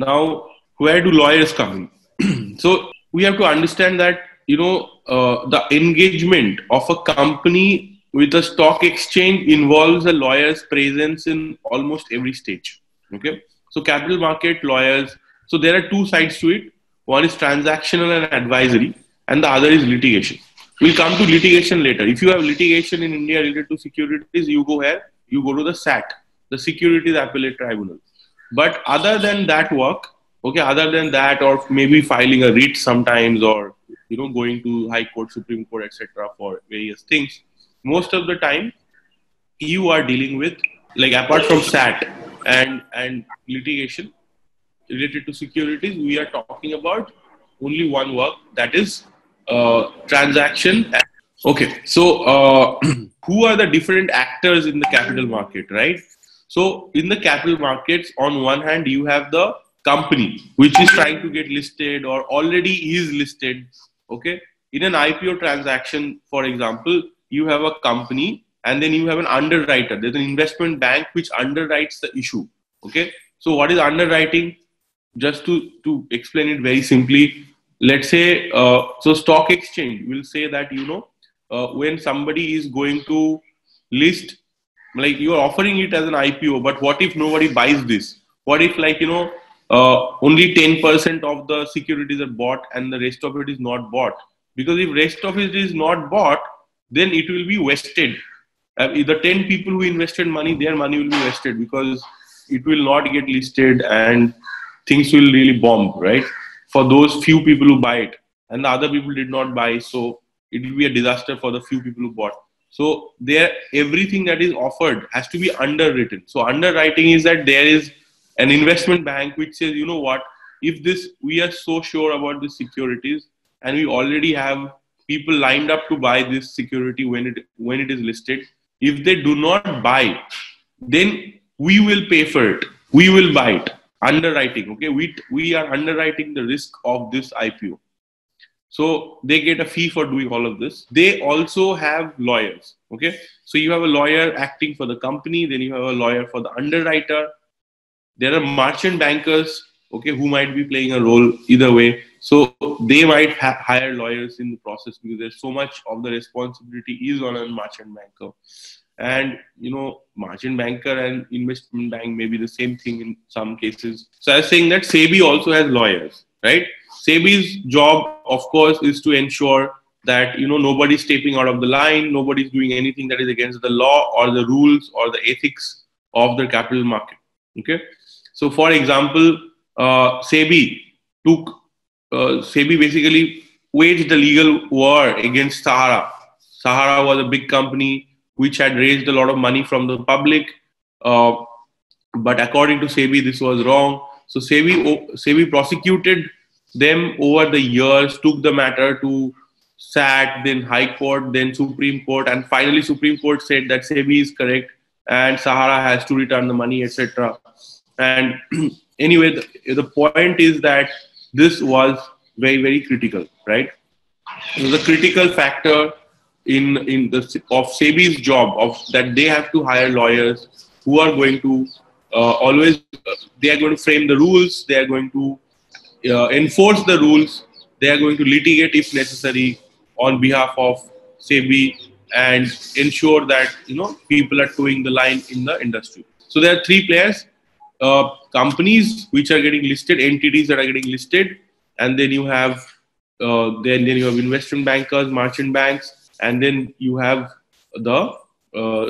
Now, where do lawyers come in? So we have to understand that, you know, the engagement of a company with a stock exchange involves a lawyer's presence in almost every stage. Okay. So capital market, lawyers. So there are two sides to it. One is transactional and advisory, and the other is litigation. We'll come to litigation later. If you have litigation in India related to securities, you go here, you go to the SAT, the Securities Appellate Tribunal. But other than that work, okay, other than that, or maybe filing a writ sometimes, or, you know, going to High Court, Supreme Court, etc. for various things, most of the time you are dealing with, like, apart from SAT and litigation related to securities, we are talking about only one work, that is transaction. Okay, so who are the different actors in the capital market, right? So in the capital markets, on one hand, you have the company which is trying to get listed or already is listed. Okay, in an IPO transaction, for example, you have a company and then you have an underwriter. There's an investment bank which underwrites the issue. Okay, so what is underwriting? Just to explain it very simply, let's say, so stock exchange will say that, you know, when somebody is going to list, like, you are offering it as an IPO, but what if nobody buys this? What if, like, you know, only 10% of the securities are bought and the rest of it is not bought? Because if rest of it is not bought, then it will be wasted. The 10 people who invested money, their money will be wasted because it will not get listed and things will really bomb, right? For those few people who buy it, and the other people did not buy, so it will be a disaster for the few people who bought. So there, everything that is offered has to be underwritten. So underwriting is that there is an investment bank which says, you know what, if this, we are so sure about the securities and we already have people lined up to buy this security when it is listed. If they do not buy, then we will pay for it. We will buy it. Underwriting, okay, we are underwriting the risk of this IPO. So they get a fee for doing all of this. They also have lawyers, okay? So you have a lawyer acting for the company, then you have a lawyer for the underwriter. There are merchant bankers, okay, who might be playing a role either way. So they might hire lawyers in the process because there's so much of the responsibility is on a merchant banker. And, you know, merchant banker and investment bank may be the same thing in some cases. So I was saying that SEBI also has lawyers, right? SEBI's job, of course, is to ensure that, you know, nobody's stepping out of the line, nobody's doing anything that is against the law or the rules or the ethics of the capital market, okay? So, for example, SEBI basically waged the legal war against Sahara. Sahara was a big company which had raised a lot of money from the public. But according to SEBI, this was wrong. So SEBI prosecuted them over the years, took the matter to SAT, then High Court, then Supreme Court, and finally Supreme Court said that SEBI is correct and Sahara has to return the money, etc. And anyway, the point is that this was very, very critical, right? It was a critical factor of SEBI's job, of that they have to hire lawyers who are going to they are going to frame the rules, they are going to enforce the rules, they are going to litigate if necessary on behalf of SEBI and ensure that, you know, people are towing the line in the industry. So there are three players: companies which are getting listed, entities that are getting listed, and then you have investment bankers, merchant banks. And then you have the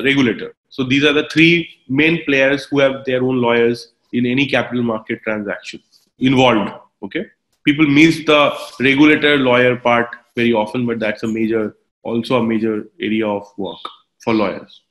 regulator. So these are the three main players who have their own lawyers in any capital market transaction involved, okay? People miss the regulator lawyer part very often, but that's also a major area of work for lawyers.